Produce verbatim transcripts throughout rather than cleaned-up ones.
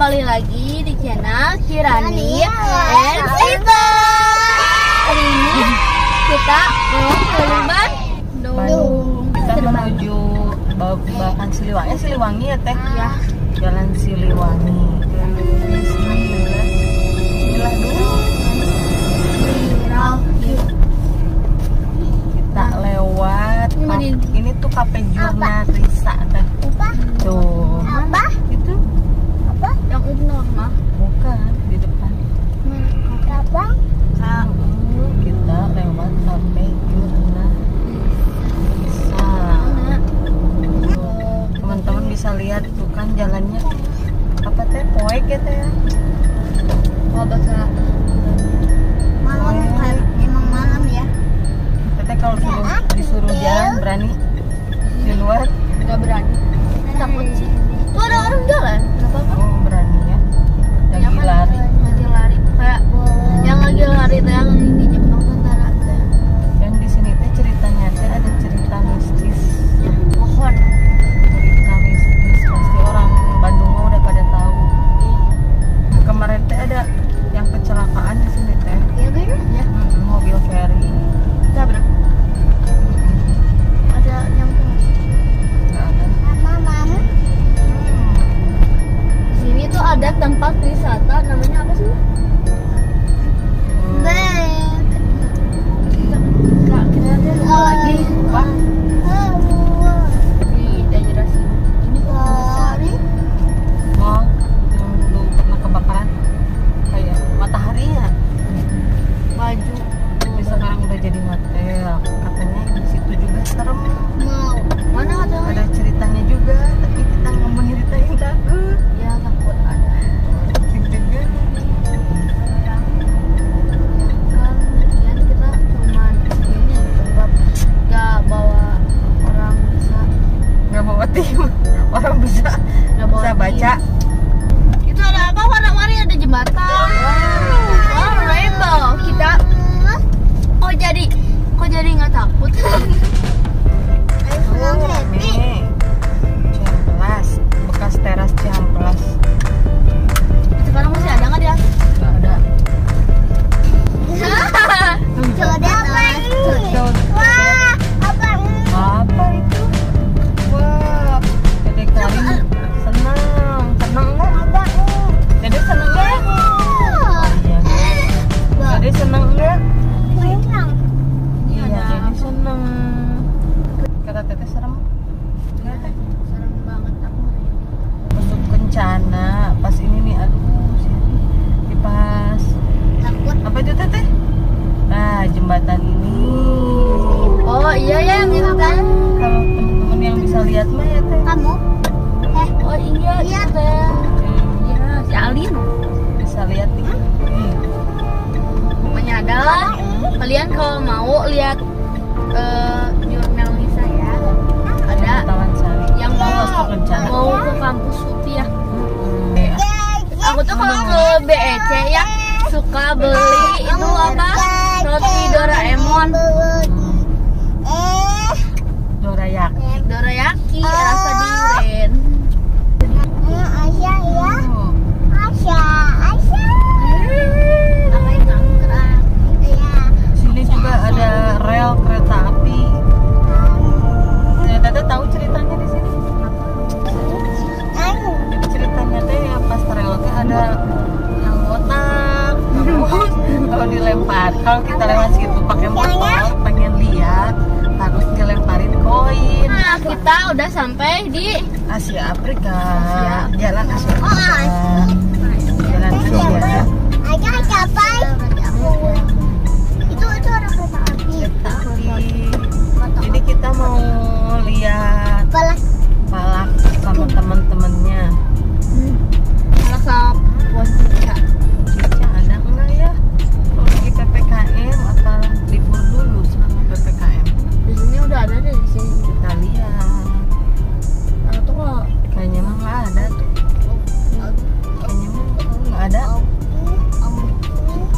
kembali lagi di channel Kirani and People. Hari ini kita mau ke Bandung. Kita menuju Babakan Siliwangi, Siliwangi ya teh ya. Jalan Siliwangi. Inilah dulu. Kita lewat. Ini tuh Cafe Jurna Risa teh. Tuh. Apa? Itu. Apa? Yang umum mah? Bukan, di depan. Apa? Kita lewat Cafe Jurna Risa. Teman-teman bisa lihat tuh kan jalannya apa teh poek ya teh. Oh, bahasa malam kan emang malam ya. Teh kalau disuruh, disuruh jalan berani di luar? Enggak berani. Takut sih. Tuh ada orang jalan. Kenapa kan? Oh, berani ya. Lagi lari. Lagi lari. Kayak yang lagi lari teh yang di Jepang Utara. Yang di sini teh ceritanya teh ada cerita mistis. Ya, pohon. Cerita mistis pasti orang Bandung udah pada tahu. Kemarin teh ada yang kecelakaan di sini teh. Iya bener? Ya, mobil ferry. Tabrak. Ada yang ada tempat wisata namanya apa sih? Baik. Kak, kita ada lagi Pak. Di daerah sini. Ini Matahari. Mall yang belum pernah kebakaran. Kayak Matahari ya. Maju. Tapi sekarang udah jadi hotel. Katanya di situ juga serem. Mau. Mana hotel? Ada ceritanya juga, tapi kita nggak mau ceritain takut. Ya takut ada. Orang bisa nggak bisa baca. Itu ada apa warna-warni, ada jembatan. Wow. Oh, rainbow. Kita kok jadi kok jadi nggak takut. Ini Cihampelas, bekas teras Cihampelas. Sekarang masih ada nggak dia? Nggak ada. Coba apa ini? Wah, apa ini? Apa itu? Senang, senang, senang nggak? Jadi senang nggak? Jadi senang nggak? Senang. Iya, jadi senang. Kata Teteh serem? Nggak Teh? Serem banget aku. Masuk kencana, pas ini nih, aduh, di pas. Takut. Apa itu Teteh? Nah, jembatan ini. Oh iya ya, gitu kan? Kalau teman-teman yang bisa lihat mah ya Teh. Kamu? Oh iya, iya teh. Iya, si Alin bisa lihat nih. Hmm. Pokoknya ada lah. Kalian kalau mau lihat uh, jurnal Lisa ya, ada yang mau mau ke kampus U T I ya. Hmm. Ya. Aku tuh kalau ke B E C ya suka beli itu apa? Roti Doraemon. Hmm. Dorayaki. Dorayaki rasa durian. Asia ya, Asia, Asia. Apa yang angkrak? Ya. Sini juga ada rel kereta api. Ya, Tata tahu ceritanya di sini. Jadi ceritanya teh pas relnya ada yang botak, terus kalau dilempar, kalau kita lewat situ pakai motor, pengen lihat harus dilemparin koin. Nah, kita udah sampai di Asia Afrika. Asia. Jalan Asia Afrika. Oh, Jalan Asia. Ada siapa? Itu itu orang kereta api. Jadi kita mau lihat Palak Palak sama teman-temannya. Hmm. Palak sama bos kita. Cica ada enggak ya? Kalau lagi P P K M apa libur dulu selama P P K M? Biasanya udah ada deh di sini. Kita lihat. Atau kalau kayaknya mah nggak ada tuh. Kayaknya mah nggak ada.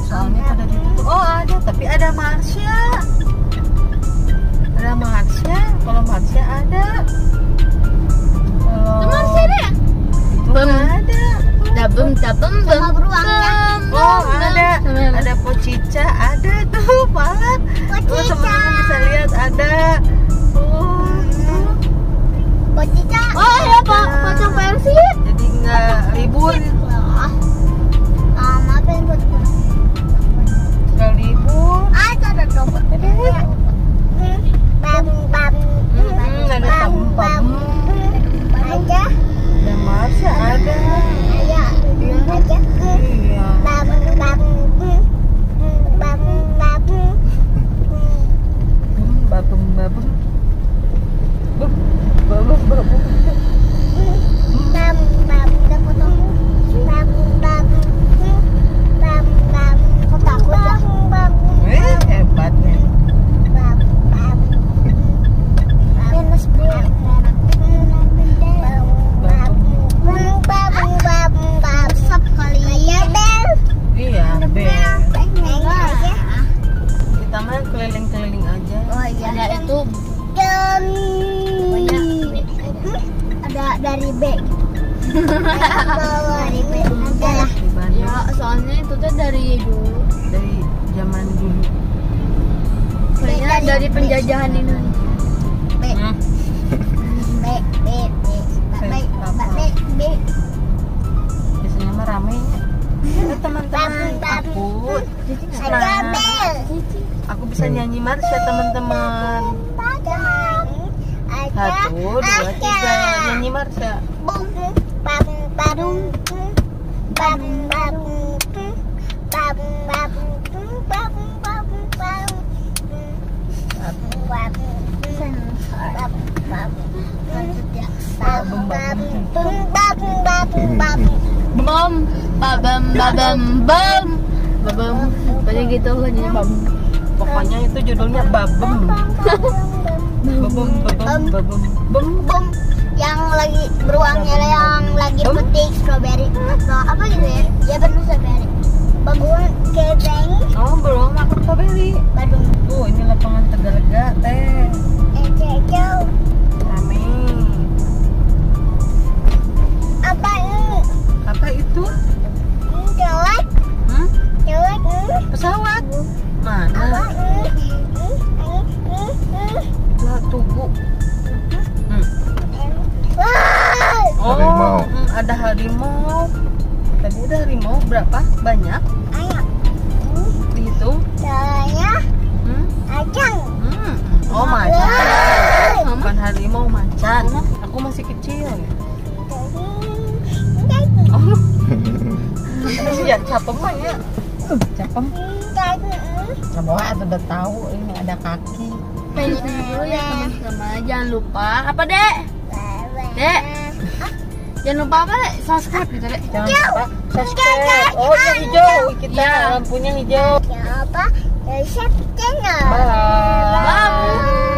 Soalnya pada ditutup. Oh ada, tapi ada Marsya. Ada Marsya. Kalau Marsya ada. Kalau Marsya deh. Itu nggak ada. Double belum sama beruangnya. Oh ada, ada pocica, ada tuh pala. Oh, teman-teman bisa lihat ada. Oh, pocica. Oh ya pak, pocong persib. Jadi nggak libur. Nggak libur. Ah ada tombak. Bam bam. Ada tombak. Ada. Ada masa ada. Iya. Iya. Bam bam bam bam. Bam bam bam bam. Bam bam. Dari B dari B adalah ya, soalnya itu tuh dari dulu, dari zaman dulu kayaknya, dari penjajahan Indonesia. B B B B B B B biasanya mah ramenya. Ini teman-teman aku senang, aku bisa nyanyi marsya teman-teman. Satu, dua, tiga, nyanyi marsya. Bum, bam, barum, bam, barum, bam, barum, bam, bam, bam, bam, bam, bam, bam, bam, bam, bam, bam, bam, pokoknya gitu lagunya bam. Pokoknya itu judulnya babem. Bom bom bom bom yang lagi beruangnya, yang lagi petik stroberi atau apa gitu ya, ya benar stroberi. Bom kebeng. Oh belum makan stroberi. Baru. Tuh ini lapangan Tegalega teh. Eh jauh. Rame. Apa ini? Apa itu? Pesawat. Hmm? Pesawat. Pesawat. Mana? Tugu. Hmm. Oh, harimau. Ada harimau. Tadi ada harimau berapa? Banyak? Banyak. Dihitung? Soalnya hmm? Macan. Hmm. Oh macan. Bukan harimau, macan. Aku masih kecil. Oh. Masih ya capem ya. Capem. Coba atau udah tahu ini ada kaki. Pengen dulu ya teman-teman, jangan lupa apa dek? Dek jangan lupa apa dek? Subscribe gitu dek. Jangan lupa subscribe. Oh yang hijau, kita lampunya hijau. Jangan lupa subscribe channel. Bye.